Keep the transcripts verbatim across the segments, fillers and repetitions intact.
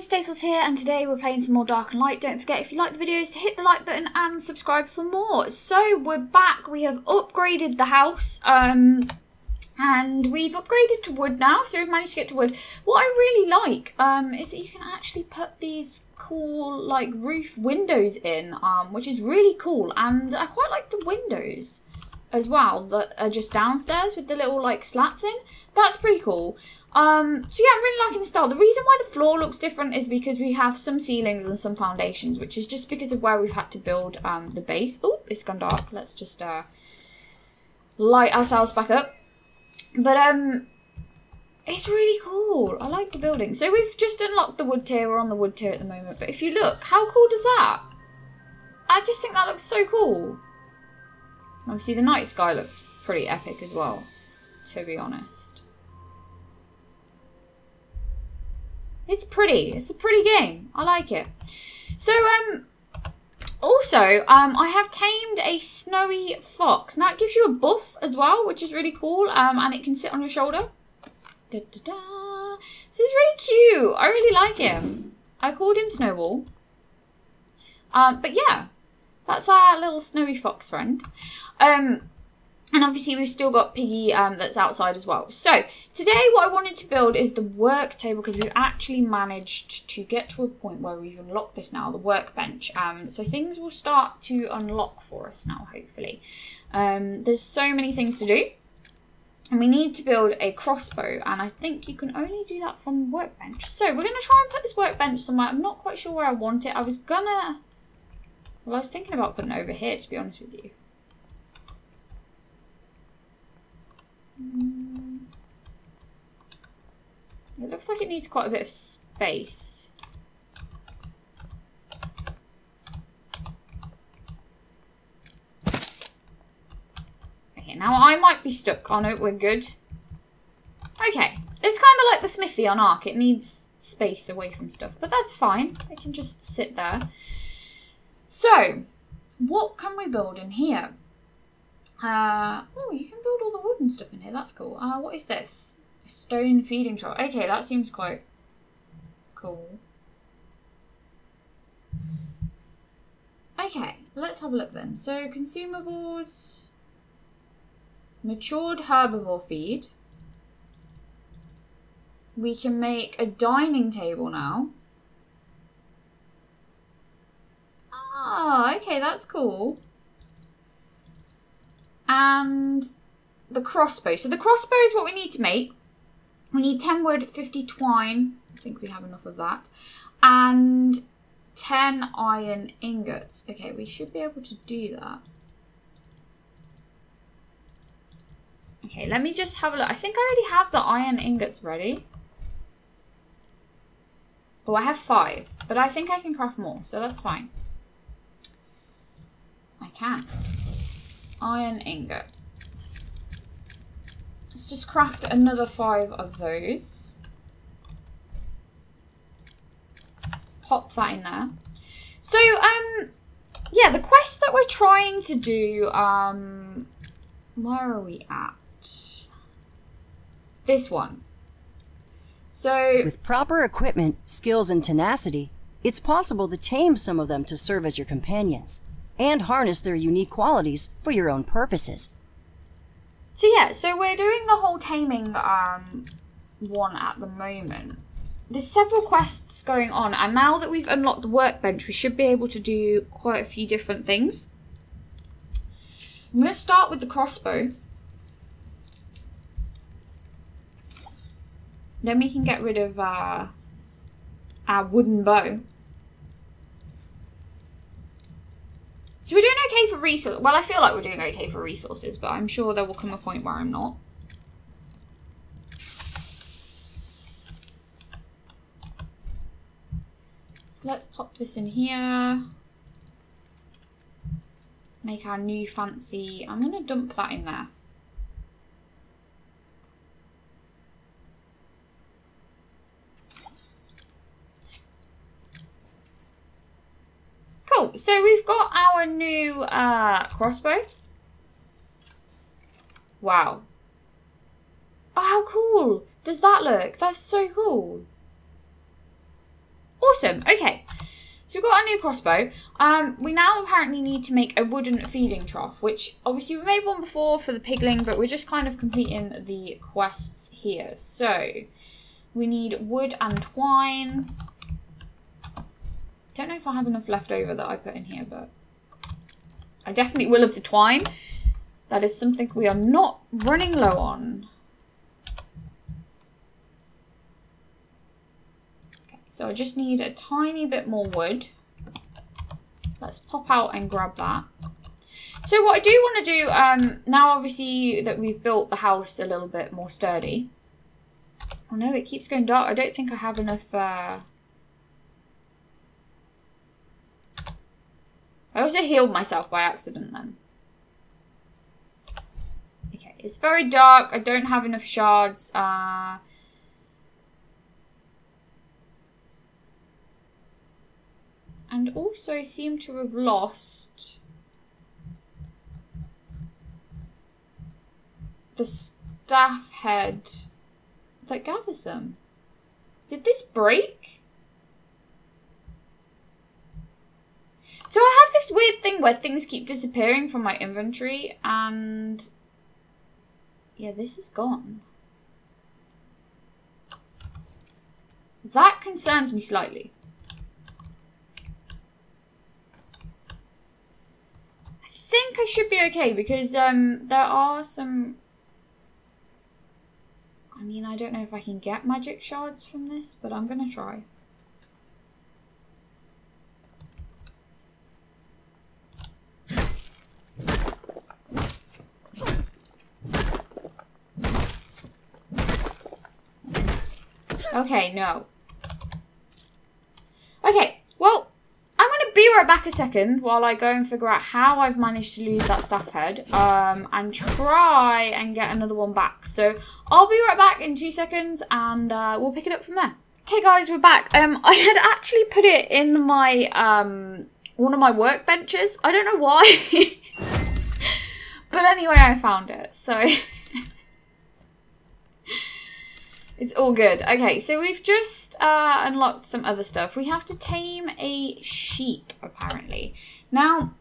Stacels here, and today we're playing some more Dark and Light. Don't forget, if you like the videos, to hit the like button and subscribe for more. So we're back. We have upgraded the house, um, and we've upgraded to wood now, so we've managed to get to wood. What I really like um, is that you can actually put these cool, like, roof windows in, um, which is really cool, and I quite like the windows as well that are just downstairs with the little, like, slats in. That's pretty cool. Um, so yeah, I'm really liking the style. The reason why the floor looks different is because we have some ceilings and some foundations, which is just because of where we've had to build um, the base. Oh, it's gone dark. Let's just uh, light ourselves back up. But um, it's really cool. I like the building. So we've just unlocked the wood tier. We're on the wood tier at the moment. But if you look, how cool does that? I just think that looks so cool. Obviously, the night sky looks pretty epic as well, to be honest. It's pretty. It's a pretty game. I like it. So, um, also, um, I have tamed a snowy fox. Now, it gives you a buff as well, which is really cool. Um, and it can sit on your shoulder. Da, da, da. This is really cute. I really like him. I called him Snowball. Um, but yeah, that's our little snowy fox friend. Um... And obviously we've still got Piggy um, that's outside as well. So today what I wanted to build is the work table, because we've actually managed to get to a point where we've unlocked this now, the workbench. Um, so things will start to unlock for us now, hopefully. Um, there's so many things to do. And we need to build a crossbow, and I think you can only do that from the workbench. So we're going to try and put this workbench somewhere. I'm not quite sure where I want it. I was going to... Well, I was thinking about putting it over here, to be honest with you. It looks like it needs quite a bit of space. Okay, now I might be stuck on it. We're good. Okay, it's kind of like the smithy on Ark. It needs space away from stuff, but that's fine. It can just sit there. So, what can we build in here? Uh, oh, you can build all the wood and stuff in here. That's cool. Uh, what is this? A stone feeding trough. Okay, that seems quite cool. Okay, let's have a look then. So, consumables. Matured herbivore feed. We can make a dining table now. Ah, okay, that's cool. And the crossbow. So the crossbow is what we need to make. We need ten wood, fifty twine. I think we have enough of that. And ten iron ingots. Okay, we should be able to do that. Okay, let me just have a look. I think I already have the iron ingots ready. Oh, I have five. But I think I can craft more, so that's fine. I can. Iron ingot. Let's just craft another five of those. Pop that in there. So, um, yeah, the quest that we're trying to do, um, where are we at? This one. So, with proper equipment, skills, and tenacity, it's possible to tame some of them to serve as your companions and harness their unique qualities for your own purposes. So yeah, so we're doing the whole taming um, one at the moment. There's several quests going on, and now that we've unlocked the workbench, we should be able to do quite a few different things. I'm going to start with the crossbow. Then we can get rid of uh, our wooden bow. So we're doing okay for resources. Well, I feel like we're doing okay for resources, but I'm sure there will come a point where I'm not. So let's pop this in here. Make our new fancy. I'm going to dump that in there. Cool, so we've got our new uh, crossbow. Wow. Oh, how cool does that look? That's so cool. Awesome. Okay. So we've got our new crossbow. Um, we now apparently need to make a wooden feeding trough, which obviously we made one before for the pigling, but we're just kind of completing the quests here. So we need wood and twine. Don't know if I have enough left over that I put in here, but I definitely will of the twine. That is something we are not running low on. Okay, so I just need a tiny bit more wood. Let's pop out and grab that. So what I do want to do, um, now obviously that we've built the house a little bit more sturdy. Oh no, it keeps going dark. I don't think I have enough... Uh... I also healed myself by accident then. Okay, it's very dark. I don't have enough shards. Uh... And also seem to have lost the staff head that gathers them. Did this break? So I had this weird thing where things keep disappearing from my inventory, and yeah, this is gone. That concerns me slightly. I think I should be okay because um, there are some... I mean, I don't know if I can get magic shards from this, but I'm gonna try. Okay, no. Okay, well, I'm going to be right back a second while I go and figure out how I've managed to lose that staff head um, and try and get another one back. So I'll be right back in two seconds and uh, we'll pick it up from there. Okay, guys, we're back. Um, I had actually put it in my um, one of my workbenches. I don't know why. But anyway, I found it. So... It's all good. Okay, so we've just uh, unlocked some other stuff. We have to tame a sheep, apparently. Now,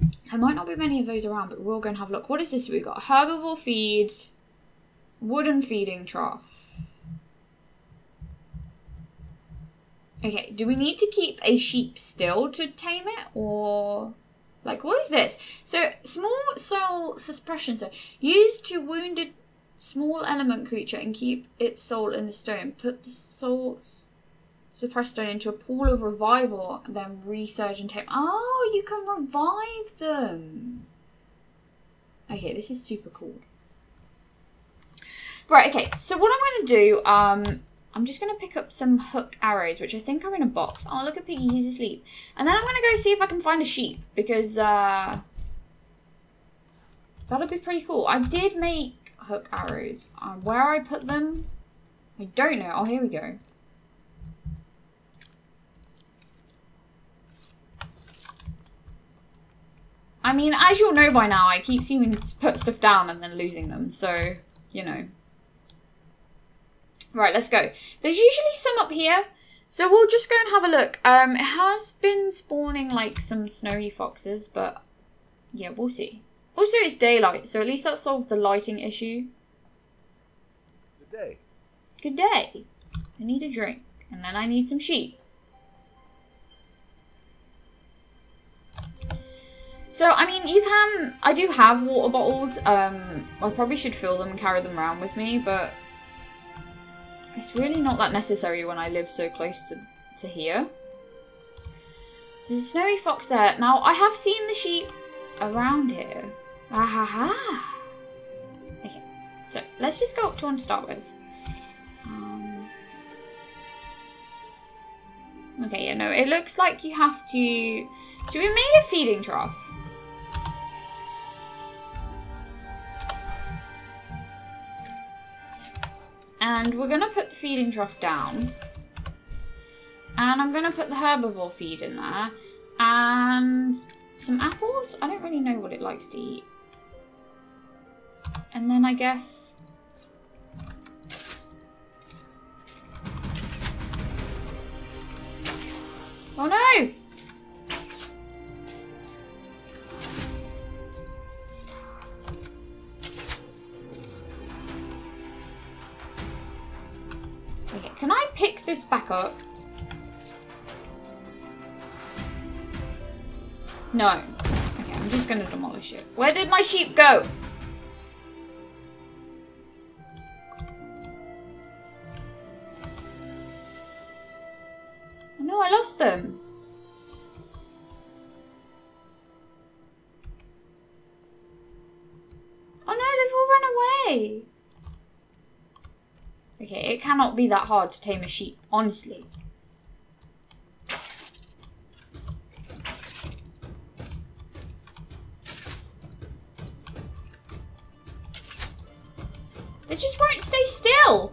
there might not be many of those around, but we'll go and have a look. What is this we've got? Herbivore feed, wooden feeding trough. Okay, do we need to keep a sheep still to tame it, or... Like, what is this? So, small soul suppression. So, used to wounded... Small element creature and keep its soul in the stone. Put the soul suppressed stone into a pool of revival and then resurge and tame. Oh, you can revive them. Okay, this is super cool. Right, okay, so what I'm going to do, um, I'm just going to pick up some hook arrows, which I think are in a box. Oh, look at Piggy, he's asleep. And then I'm going to go see if I can find a sheep because uh, that'll be pretty cool. I did make hook arrows. Uh, where I put them, I don't know. Oh, here we go. I mean, as you'll know by now, I keep seeming to put stuff down and then losing them. So, you know. Right, let's go. There's usually some up here. So we'll just go and have a look. Um, it has been spawning like some snowy foxes, but yeah, we'll see. Also, it's daylight, so at least that solved the lighting issue. Good day. Good day. I need a drink, and then I need some sheep. So, I mean, you can... I do have water bottles. Um, I probably should fill them and carry them around with me, but... It's really not that necessary when I live so close to, to here. There's a snowy fox there. Now, I have seen the sheep around here. Ah ha ha! Okay, so let's just go up to one to start with. Um, okay, yeah, no, it looks like you have to... So we made a feeding trough. And we're gonna put the feeding trough down. And I'm gonna put the herbivore feed in there. And... some apples? I don't really know what it likes to eat. And then I guess... Oh no! Okay, can I pick this back up? No. Okay, I'm just gonna demolish it. Where did my sheep go? No, I lost them. Oh no, they've all run away. Okay, it cannot be that hard to tame a sheep, honestly. They just won't stay still.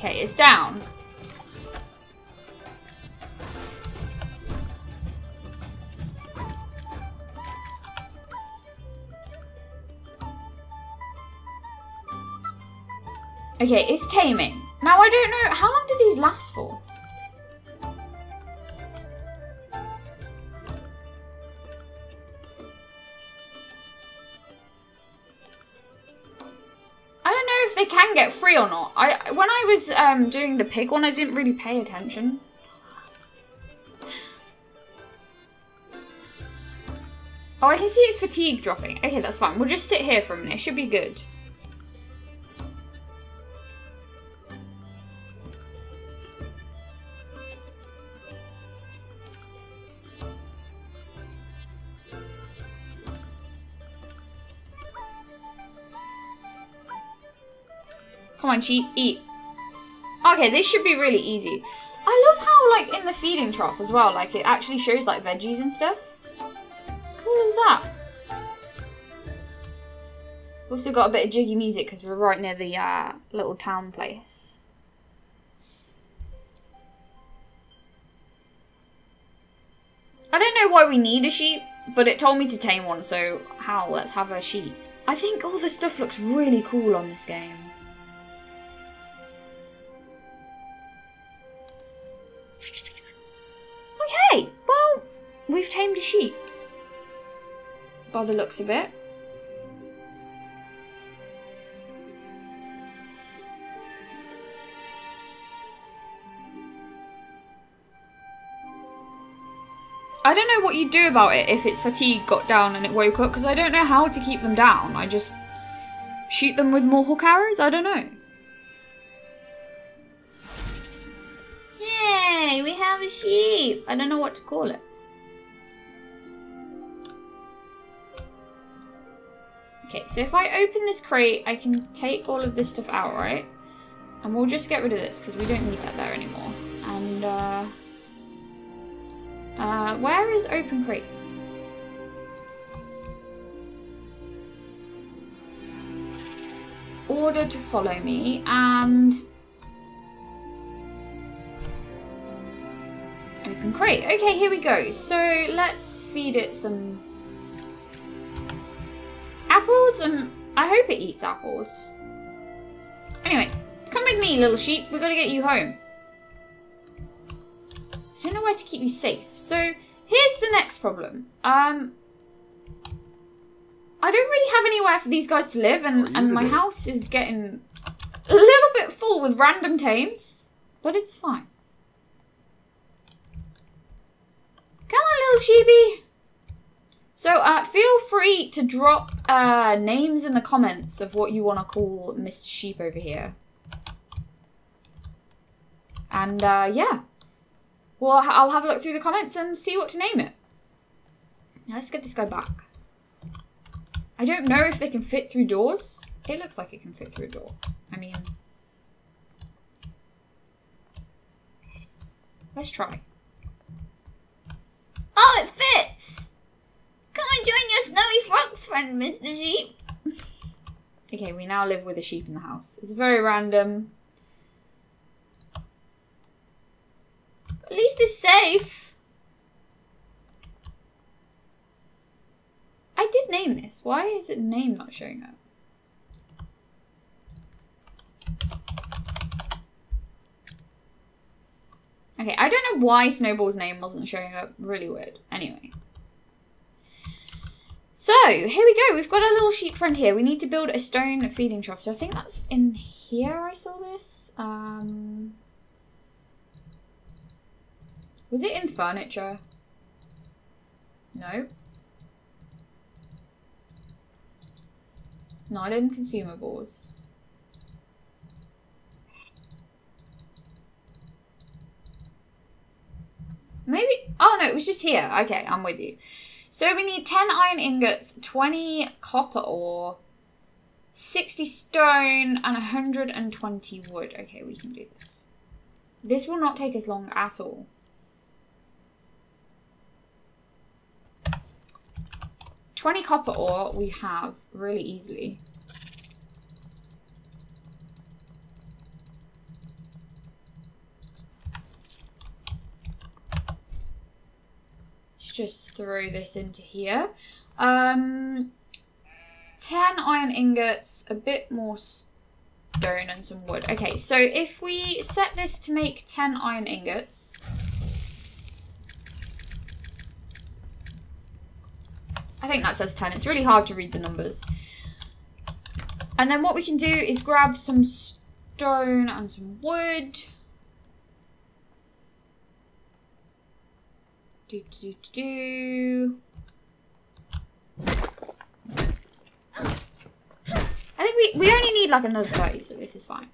Okay, it's down. Okay, it's taming. Now I don't know, how long do these last for? I don't know if they can get free or not. I when I was um, doing the pig one, I didn't really pay attention. Oh, I can see it's fatigue dropping. Okay, that's fine. We'll just sit here for a minute. It should be good. Come on, sheep, eat. Okay, this should be really easy. I love how, like, in the feeding trough as well, like, it actually shows, like, veggies and stuff. Cool as that. We've also got a bit of jiggy music because we're right near the uh, little town place. I don't know why we need a sheep, but it told me to tame one, so how? Let's have a sheep. I think all the stuff looks really cool on this game. Okay, well, we've tamed a sheep, by the looks of it. I don't know what you do about it if its fatigue got down and it woke up, because I don't know how to keep them down. I just shoot them with more hook arrows? I don't know. We have a sheep. I don't know what to call it. Okay, so if I open this crate, I can take all of this stuff out, right? And we'll just get rid of this because we don't need that there anymore. And uh, uh, where is open crate? Order to follow me and. Open crate. Okay, here we go. So let's feed it some apples, and I hope it eats apples. Anyway, come with me, little sheep. We've got to get you home. I don't know where to keep you safe. So here's the next problem. Um, I don't really have anywhere for these guys to live, and, and my house is getting a little bit full with random tames, but it's fine. Come on, little sheepy. So, uh, feel free to drop uh, names in the comments of what you want to call Mister Sheep over here. And, uh, yeah. Well, I'll have a look through the comments and see what to name it. Now, let's get this guy back. I don't know if they can fit through doors. It looks like it can fit through a door. I mean... Let's try. Oh, it fits! Come and join your snowy frog's friend, Mister Sheep. Okay, we now live with a sheep in the house. It's very random. At least it's safe. I did name this. Why is it name not showing up? Okay, I don't know why Snowball's name wasn't showing up. Really weird. Anyway. So, here we go. We've got our little sheep friend here. We need to build a stone feeding trough. So I think that's in here I saw this. Um, was it in furniture? No. Not in consumables. Maybe, oh no, it was just here. Okay, I'm with you. So we need ten iron ingots, twenty copper ore, sixty stone, and one hundred twenty wood. Okay, we can do this. This will not take us long at all. twenty copper ore we have really easily. Just throw this into here. Um, ten iron ingots, a bit more stone and some wood. Okay, so if we set this to make ten iron ingots, I think that says ten. It's really hard to read the numbers. And then what we can do is grab some stone and some wood. Do, do, do, do. I think we, we only need like another thirty, so this is fine.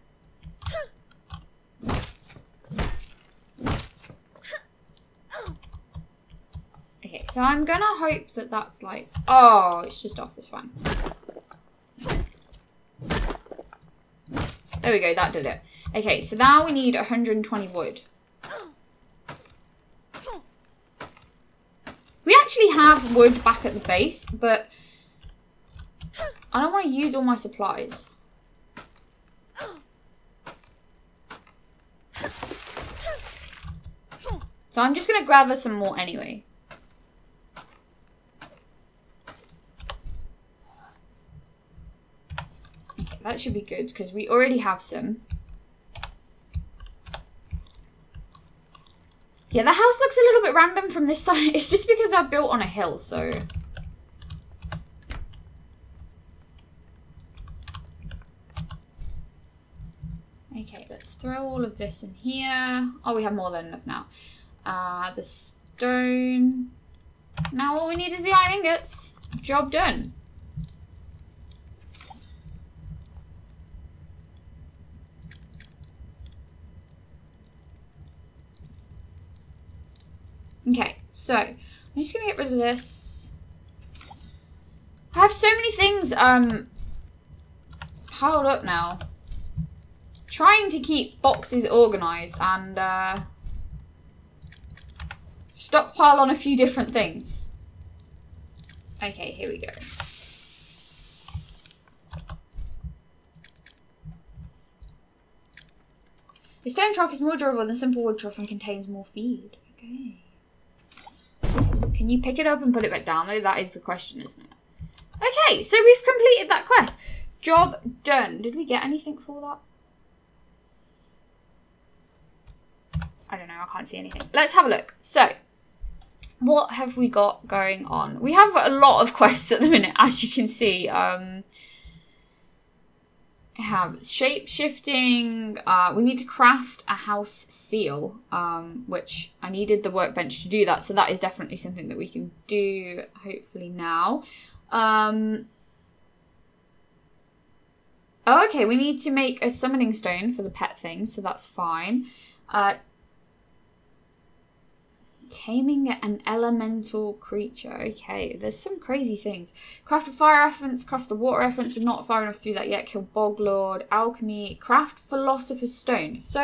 Okay, so I'm gonna hope that that's like, oh, it's just off, it's fine. There we go, that did it. Okay, so now we need one hundred twenty wood. Have wood back at the base, but I don't want to use all my supplies. So I'm just going to gather some more anyway. Okay, that should be good because we already have some. Yeah, the house looks a little bit random from this side. It's just because I built on a hill, so. Okay, let's throw all of this in here. Oh, we have more than enough now. Uh, the stone. Now all we need is the iron ingots. Job done. Okay, so I'm just gonna get rid of this. I have so many things um piled up now. Trying to keep boxes organized and uh, stockpile on a few different things. Okay, here we go. The stone trough is more durable than simple wood trough and contains more feed. Okay. Can you pick it up and put it back down though? That is the question, isn't it? Okay, so we've completed that quest. Job done. Did we get anything for that? I don't know, I can't see anything. Let's have a look. So, what have we got going on? We have a lot of quests at the minute, as you can see. Um, I have shape-shifting. Uh, we need to craft a house seal, um, which I needed the workbench to do that. So that is definitely something that we can do, hopefully now. Um, oh, okay, we need to make a summoning stone for the pet thing. So that's fine. Uh, taming an elemental creature. Okay, there's some crazy things. Craft a fire reference, craft a water reference. We're not far enough through that yet. Kill Bog Lord, alchemy, craft Philosopher's Stone. So,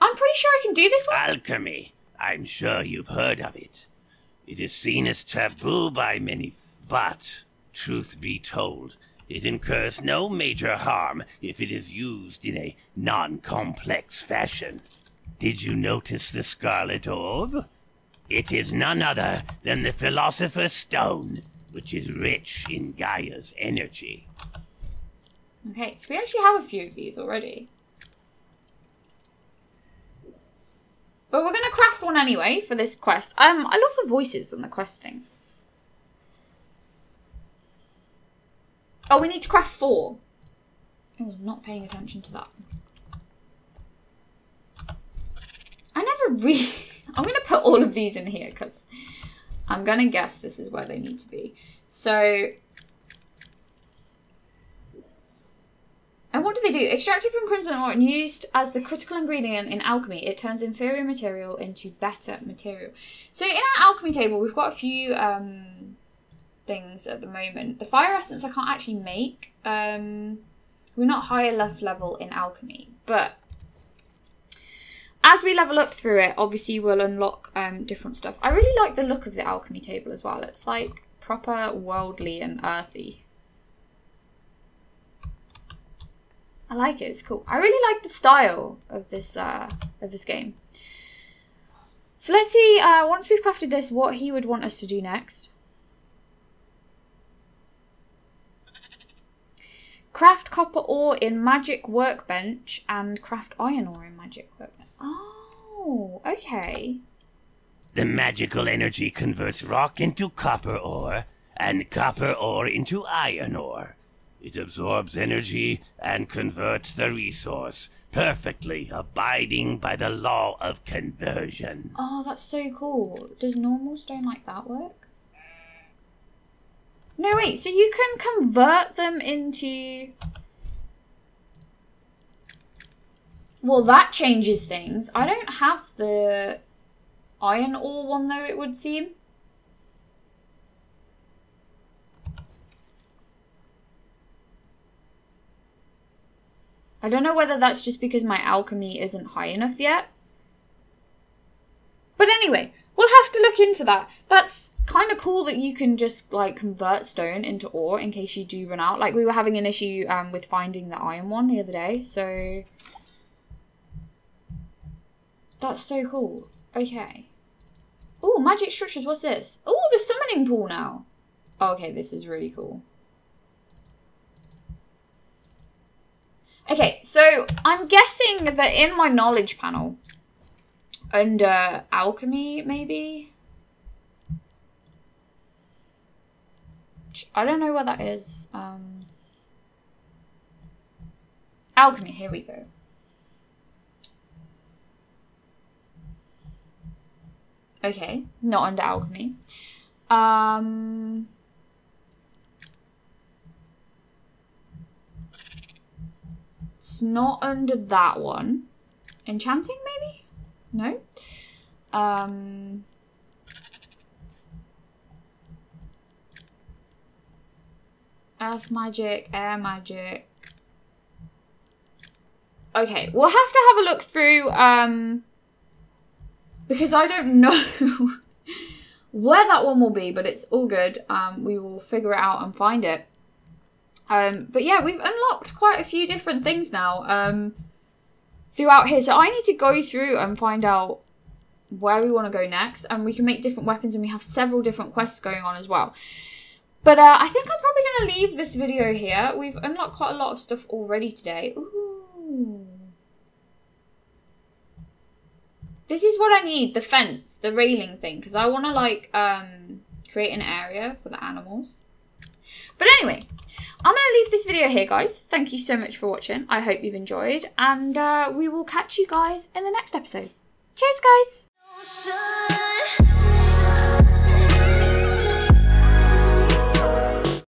I'm pretty sure I can do this one. Alchemy, I'm sure you've heard of it. It is seen as taboo by many, but truth be told, it incurs no major harm if it is used in a non-complex fashion. Did you notice the Scarlet Orb? It is none other than the Philosopher's Stone, which is rich in Gaia's energy. Okay, so we actually have a few of these already. But we're going to craft one anyway for this quest. Um, I love the voices on the quest things. Oh, we need to craft four. Oh, I'm not paying attention to that. I never really... I'm going to put all of these in here because I'm going to guess this is where they need to be. So... And what do they do? Extracted from crimson ore and used as the critical ingredient in alchemy, it turns inferior material into better material. So in our alchemy table, we've got a few um, things at the moment. The fire essence I can't actually make. Um, we're not high enough level in alchemy, but as we level up through it, obviously we'll unlock um, different stuff. I really like the look of the alchemy table as well. It's like proper worldly and earthy. I like it, it's cool. I really like the style of this uh, of this game. So let's see, uh, once we've crafted this, what he would want us to do next. Craft copper ore in magic workbench and craft iron ore in magic workbench. Oh, okay. The magical energy converts rock into copper ore and copper ore into iron ore. It absorbs energy and converts the resource, perfectly abiding by the law of conversion. Oh, that's so cool. Does normal stone like that work? No, wait, so you can convert them into... Well, that changes things. I don't have the iron ore one, though, it would seem. I don't know whether that's just because my alchemy isn't high enough yet. But anyway, we'll have to look into that. That's kind of cool that you can just like convert stone into ore in case you do run out. Like we were having an issue um, with finding the iron one the other day. So that's so cool. Okay. Oh, magic structures. What's this? Oh, the summoning pool now. Oh, okay, this is really cool. Okay, so I'm guessing that in my knowledge panel, under alchemy, maybe? I don't know where that is. Um, alchemy, here we go. Okay, not under alchemy. Um... It's not under that one. Enchanting, maybe? No. Um, earth magic, air magic. Okay, we'll have to have a look through um, because I don't know where that one will be, but it's all good. Um, we will figure it out and find it. Um, but yeah, we've unlocked quite a few different things now um, throughout here. So I need to go through and find out where we want to go next. And we can make different weapons and we have several different quests going on as well. But uh, I think I'm probably going to leave this video here. We've unlocked quite a lot of stuff already today. Ooh. This is what I need, the fence, the railing thing. Because I want to like um, create an area for the animals. But anyway, I'm going to leave this video here, guys. Thank you so much for watching. I hope you've enjoyed. And uh, we will catch you guys in the next episode. Cheers, guys.